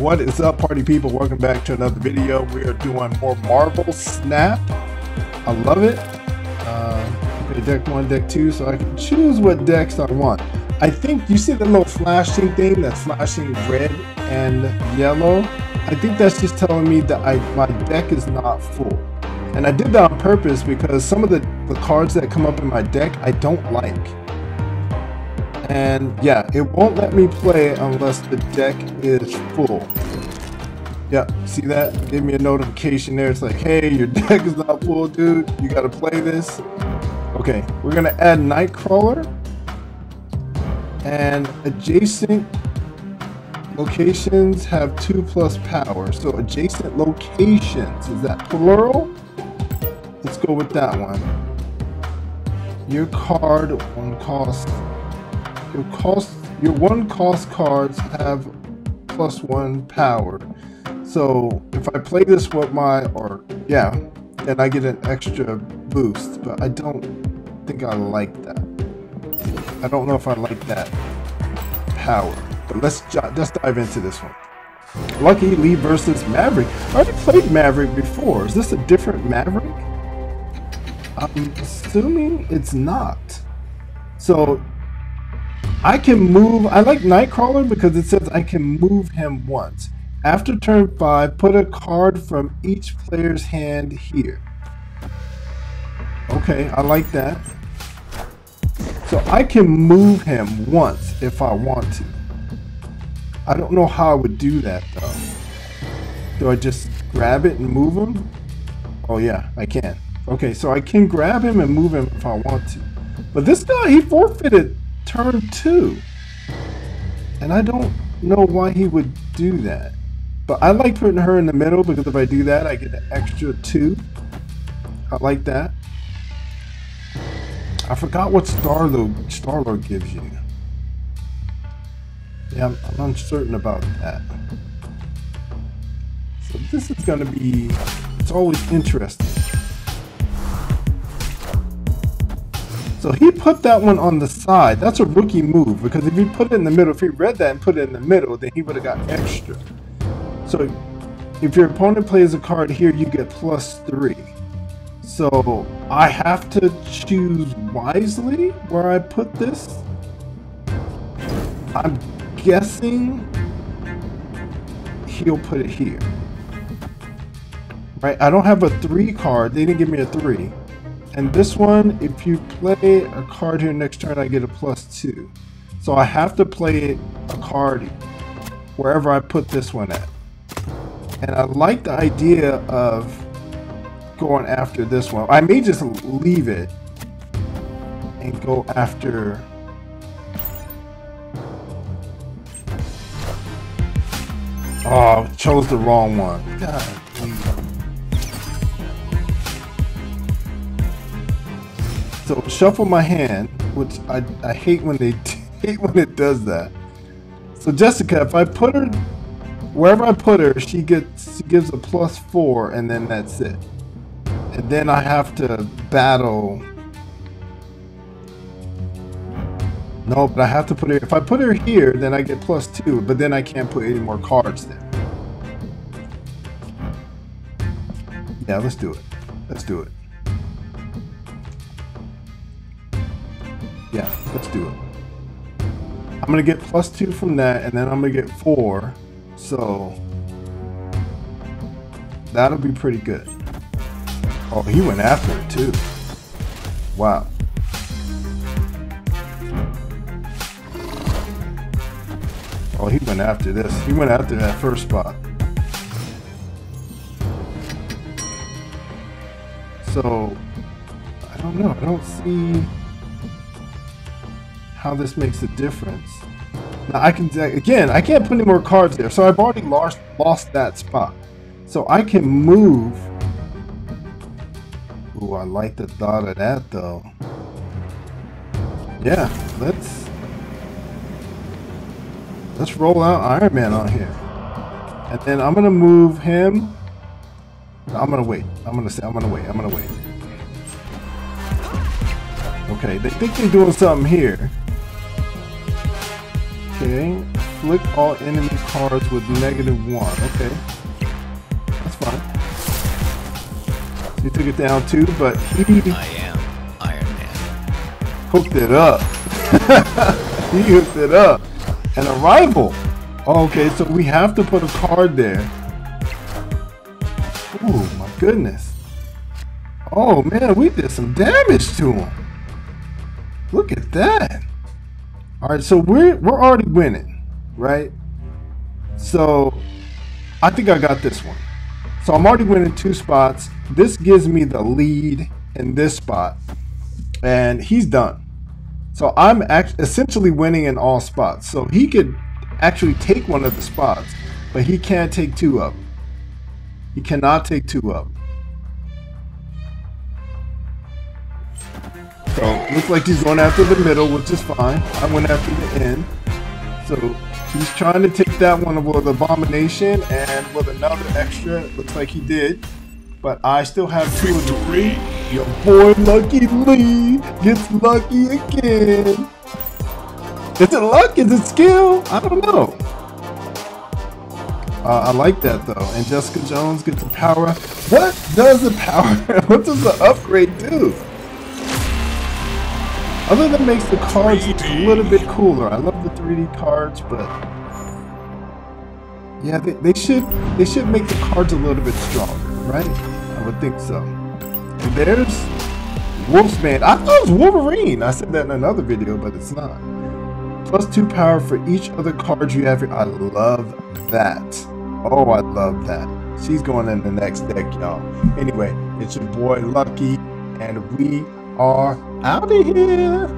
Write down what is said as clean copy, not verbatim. What is up, party people? Welcome back to another video. We are doing more Marvel Snap. I love it. Deck 1, Deck 2, so I can choose what decks I want. I think you see the little flashing thing that's flashing red and yellow. I think that's just telling me that my deck is not full. And I did that on purpose because some of the cards that come up in my deck I don't like. And yeah, it won't let me play unless the deck is full. Yep, see that? Give me a notification there. It's like, hey, your deck is not full, dude. You gotta play this. Okay, we're gonna add Nightcrawler and adjacent locations have 2+ power. So adjacent locations, is that plural? Let's go with that one. Your card one cost. Your one cost cards have +1 power. So if I play this with my, or yeah, then I get an extra boost, but I don't think I like that. I don't know if I like that power, but let's dive into this one. Lucky Lee versus Maverick. I already played Maverick before. Is this a different Maverick? I'm assuming it's not. So I can move, I like Nightcrawler because it says I can move him once. After turn 5, put a card from each player's hand here. Okay, I like that. So I can move him once if I want to. I don't know how I would do that though. Do I just grab it and move him? Oh yeah, I can. Okay, so I can grab him and move him if I want to. But this guy, he forfeited turn 2, and I don't know why he would do that, but I like putting her in the middle because if I do that I get an extra 2. I like that. I forgot what Star Lord gives you. Yeah, I'm uncertain about that, so this is gonna be, it's always interesting. So he put that one on the side. That's a rookie move because if he put it in the middle, if he read that and put it in the middle, then he would have got extra. So if your opponent plays a card here, you get +3. So I have to choose wisely where I put this. I'm guessing he'll put it here. Right? I don't have a 3 card. They didn't give me a 3. And this one, if you play a card here next turn, I get a +2. So I have to play a card wherever I put this one at. And I like the idea of going after this one. I may just leave it and go after... Oh, I chose the wrong one. God. So shuffle my hand, which I hate when they hate when it does that. So Jessica, if I put her wherever I put her, she gives a +4, and then that's it. And then I have to battle. No, but I have to put her. If I put her here, then I get +2, but then I can't put any more cards there. Yeah, let's do it. Let's do it. Yeah, let's do it. I'm gonna get +2 from that, and then I'm gonna get 4, so that'll be pretty good. Oh, he went after it too. Wow. Oh, he went after this. He went after that first spot. So I don't know. I don't see how this makes a difference. Now I can, again, I can't put any more cards there, so I've already lost that spot. So I can move. Ooh, I like the thought of that though. Yeah, let's roll out Iron Man on here, and then I'm gonna move him. I'm gonna wait. I'm gonna wait. Okay, they think they're doing something here. Okay, Inflict all enemy cards with -1. Okay. That's fine. So he took it down too, but he... I am Iron Man. Hooked it up. He hooked it up. And a rival. Okay, so we have to put a card there. Oh my goodness. Oh man, we did some damage to him. Look at that. All right, so we're already winning, right? So I think I got this one. So I'm already winning 2 spots. This gives me the lead in this spot, and he's done. So I'm essentially winning in all spots. So he could actually take one of the spots, but he can't take 2 of them. He cannot take 2 of them. So looks like he's going after the middle, which is fine. I went after the end. So he's trying to take that one with Abomination and with another extra. Looks like he did. But I still have 2 of the 3. Your boy Lucky Lee gets lucky again. Is it luck? Is it skill? I don't know. I like that though. And Jessica Jones gets the power. What does the power? What does the upgrade do? Other than makes the cards look a little bit cooler. I love the 3D cards, but yeah, they should make the cards a little bit stronger, right? I would think so. And there's Wolfsman. I thought it was Wolverine. I said that in another video, but it's not. +2 power for each other card you have here. I love that. Oh, I love that. She's going in the next deck, y'all. Anyway, it's your boy Lucky, and we are out of here.